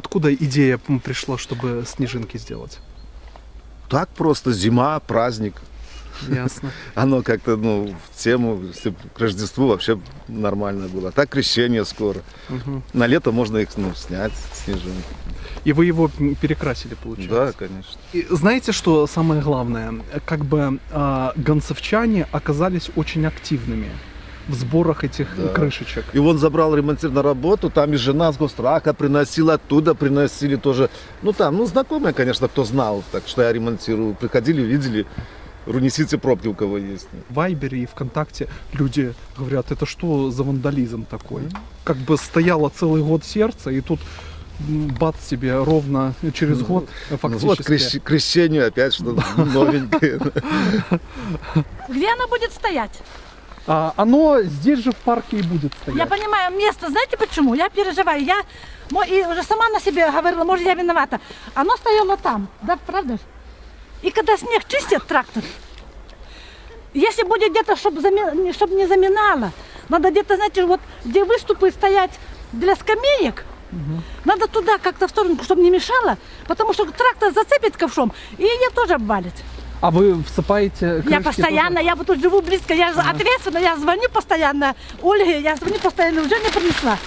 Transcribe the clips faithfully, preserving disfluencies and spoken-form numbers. откуда идея пришла, чтобы снежинки сделать? Так просто, зима, праздник. Ясно. Оно как-то, ну, в тему, к Рождеству вообще нормально было. Так крещение скоро. Угу. На лето можно их, ну, снять, снежинки. И вы его перекрасили, получается? Да, конечно. И знаете, что самое главное? Как бы э, ганцевчане оказались очень активными в сборах этих, да, крышечек. И он забрал ремонтир на работу, там и жена с Госстраху приносила, оттуда приносили тоже. Ну там, ну знакомые, конечно, кто знал, так что я ремонтирую. Приходили, видели, несите пробки, у кого есть. В Вайбере и ВКонтакте люди говорят, это что за вандализм такой? Mm-hmm. Как бы стояло целый год сердце, и тут бац себе ровно через ну, год фактически. Ну, вот крещ- крещению опять что-то новенькое. Где она будет стоять? А, оно здесь же в парке и будет стоять. Я понимаю, место, знаете почему? Я переживаю, я и уже сама на себе говорила, может, я виновата. Оно стояло там, да, правда? И когда снег чистит трактор, если будет где-то, чтобы зами... чтоб не заминало, надо где-то, знаете, вот где выступы стоять для скамеек, угу, надо туда как-то в сторону, чтобы не мешало, потому что трактор зацепит ковшом и ее тоже обвалит. А вы всыпаете крышки? Я постоянно, тоже? Я вот тут живу близко, я а. ответственно, я звоню постоянно Ольге, я звоню постоянно, уже не принесла.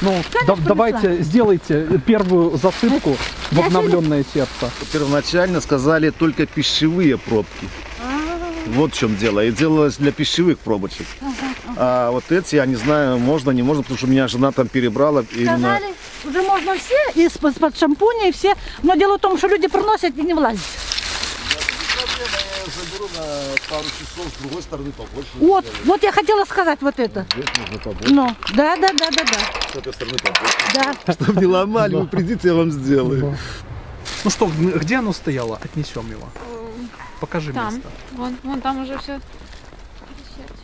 Ну, да, давайте сделайте первую засыпку в обновленное сердце. Первоначально сказали только пищевые пробки. А-а-а. Вот в чем дело. И делалось для пищевых пробочек. А-а-а. А вот эти, я не знаю, можно, не можно, потому что меня жена там перебрала. Сказали, именно... уже можно все, из-под шампуня и все. Но дело в том, что люди приносят и не влазят. Я заберу на пару часов, с другой стороны побольше. Вот, вот я хотела сказать вот это. Здесь нужно побольше. Ну, да, да, да, да, да. С этой стороны побольше. Да. Чтобы не ломали, вы придите, я вам сделаю. Ну что, где оно стояло? Отнесем его. Покажи место. Вон, вон там уже все.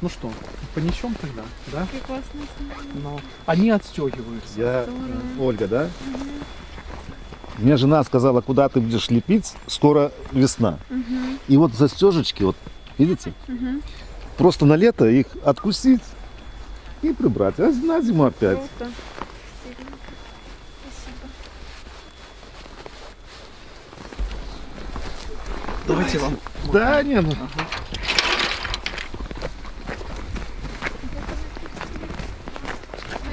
Ну что, понесем тогда, да? Прекрасно. Они отстегиваются. Ольга, да? Мне жена сказала, куда ты будешь лепить, скоро весна. Угу. И вот застежечки, вот видите, угу, просто на лето их откусить и прибрать, а на зиму опять. Круто. Спасибо. Давайте вам. Да, не, ну. Ага.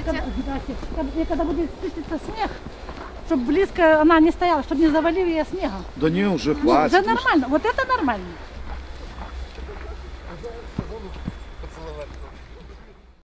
Когда, когда, когда будет чиститься снег, чтобы близко она не стояла, чтобы не завалили ее снегом. Да не, уже хватит. Да нормально, вот это нормально.